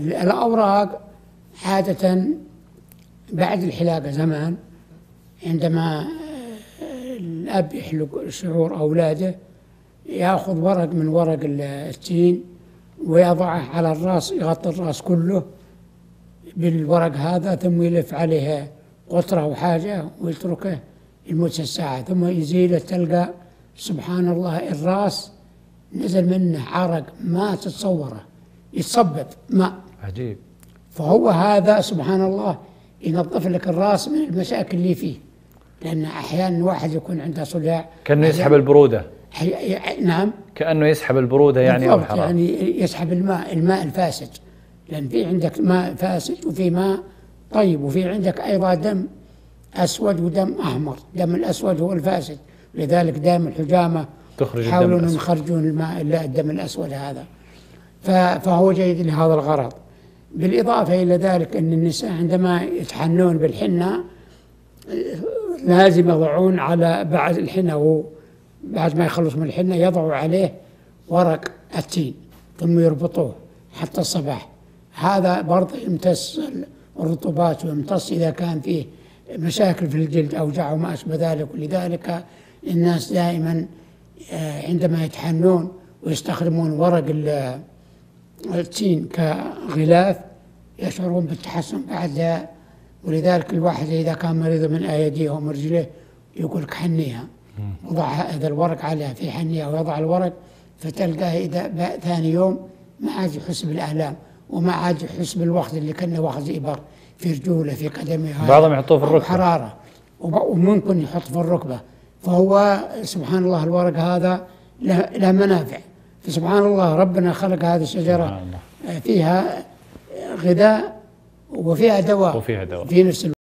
الأوراق عادة بعد الحلاقة زمان عندما الأب يحلق شعور أولاده يأخذ ورق من ورق التين ويضعه على الرأس، يغطي الرأس كله بالورق هذا، ثم يلف عليها قطرة وحاجة ويتركه لمدة ساعة، ثم يزيله تلقى سبحان الله الرأس نزل منه عرق ما تتصوره، يتصبب ماء عجيب. فهو هذا سبحان الله ينظف لك الرأس من المشاكل اللي فيه، لأن أحيانا واحد يكون عنده صداع كأنه يسحب البرودة. نعم، كأنه يسحب البرودة يعني، أو حرام يعني يسحب الماء الفاسد، لأن في عندك ماء فاسد وفي ماء طيب، وفي عندك أيضا دم أسود ودم أحمر، دم الأسود هو الفاسد، لذلك دائما الحجامة يحاولون أن يخرجون الماء إلا الدم الأسود هذا، فهو جيد لهذا الغرض. بالإضافة إلى ذلك أن النساء عندما يتحنون بالحنة لازم يضعون على بعد الحنة، وبعد ما يخلص من الحنة يضعوا عليه ورق التين ثم يربطوه حتى الصباح. هذا برضه يمتص الرطوبات ويمتص إذا كان فيه مشاكل في الجلد أوجاع وما أشبه ذلك. ولذلك الناس دائما عندما يتحنون ويستخدمون ورق التين كغلاف يشعرون بالتحسن بعد. ولذلك الواحد إذا كان مريض من أيديه ومرجله يقول لك حنيها، وضع هذا الورق عليها في حنيها ويضع الورق، فتلقاه إذا ثاني يوم ما عاد يحس بالآلام وما عاد يحس بالوخز اللي كنا وخز إبر في رجوله في قدمه، بعضهم يحطوه في الركبة حرارة وممكن يحط في الركبة. فهو سبحان الله الورق هذا له منافع، فسبحان الله ربنا خلق هذه الشجرة فيها غذاء وفيها دواء في نفس الوقت.